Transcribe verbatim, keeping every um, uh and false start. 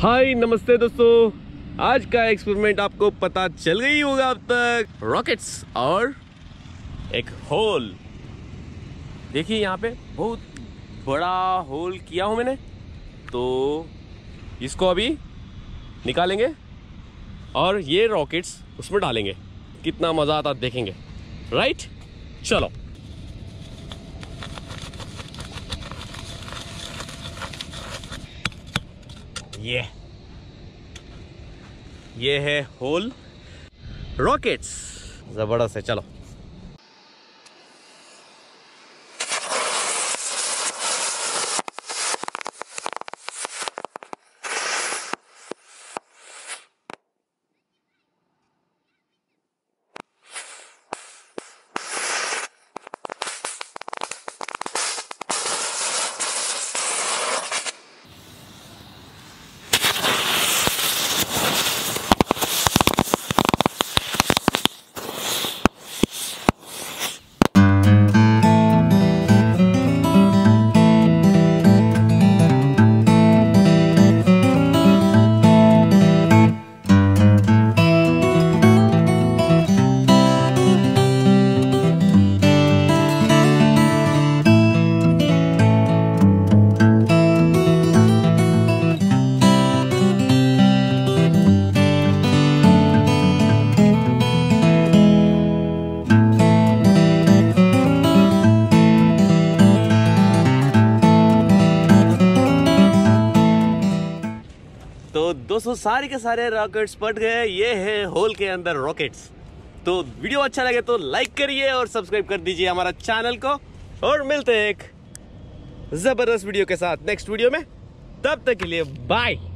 हाय नमस्ते दोस्तों, आज का एक्सपेरिमेंट आपको पता चल गई होगा अब तक। रॉकेट्स और एक होल। देखिए यहाँ पे बहुत बड़ा होल किया हूँ मैंने, तो इसको अभी निकालेंगे और ये रॉकेट्स उसमें डालेंगे। कितना मज़ा आता देखेंगे, राइट? चलो ये ये है होल, रॉकेट्स जबरदस्त है। चलो दोस्तों, सारे के सारे रॉकेट्स पट गए। ये है होल के अंदर रॉकेट्स। तो वीडियो अच्छा लगे तो लाइक करिए और सब्सक्राइब कर दीजिए हमारा चैनल को, और मिलते हैं एक जबरदस्त वीडियो के साथ नेक्स्ट वीडियो में। तब तक के लिए बाय।